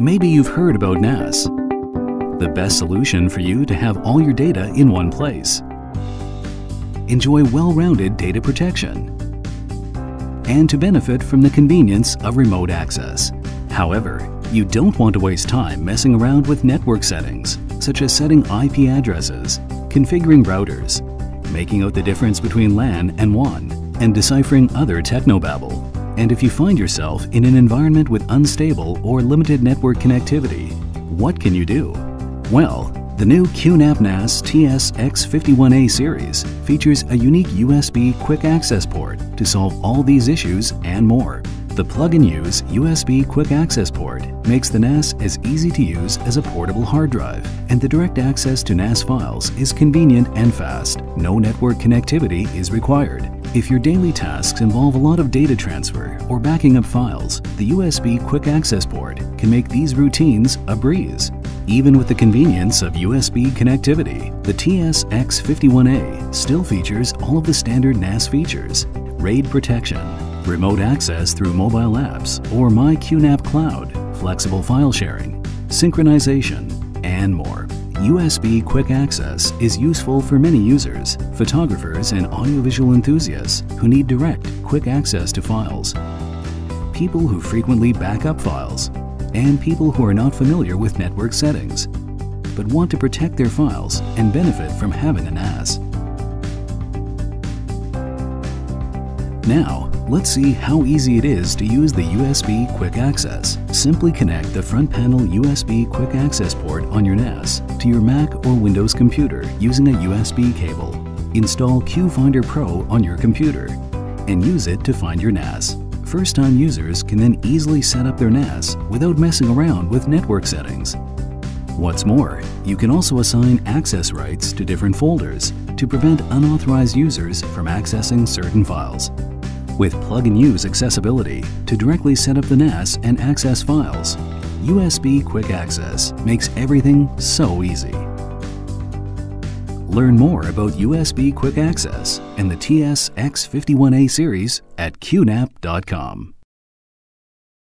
Maybe you've heard about NAS, the best solution for you to have all your data in one place. Enjoy well-rounded data protection and to benefit from the convenience of remote access. However, you don't want to waste time messing around with network settings, such as setting IP addresses, configuring routers, making out the difference between LAN and WAN, and deciphering other technobabble. And if you find yourself in an environment with unstable or limited network connectivity, what can you do? Well, the new QNAP NAS TS-X51A series features a unique USB quick access port to solve all these issues and more. The plug-and-use USB quick access port makes the NAS as easy to use as a portable hard drive, and the direct access to NAS files is convenient and fast. No network connectivity is required. If your daily tasks involve a lot of data transfer or backing up files, the USB quick access port can make these routines a breeze. Even with the convenience of USB connectivity, the TS-X51A still features all of the standard NAS features: RAID protection, remote access through mobile apps or MyQNAP Cloud, flexible file sharing, synchronization, and more. USB Quick Access is useful for many users, photographers and audiovisual enthusiasts who need direct, quick access to files, people who frequently back up files, and people who are not familiar with network settings, but want to protect their files and benefit from having a NAS. Now, let's see how easy it is to use the USB Quick Access. Simply connect the front panel USB Quick Access port on your NAS to your Mac or Windows computer using a USB cable. Install QFinder Pro on your computer and use it to find your NAS. First-time users can then easily set up their NAS without messing around with network settings. What's more, you can also assign access rights to different folders to prevent unauthorized users from accessing certain files. With plug-and-use accessibility to directly set up the NAS and access files, USB Quick Access makes everything so easy. Learn more about USB Quick Access and the TS-X51A series at QNAP.com.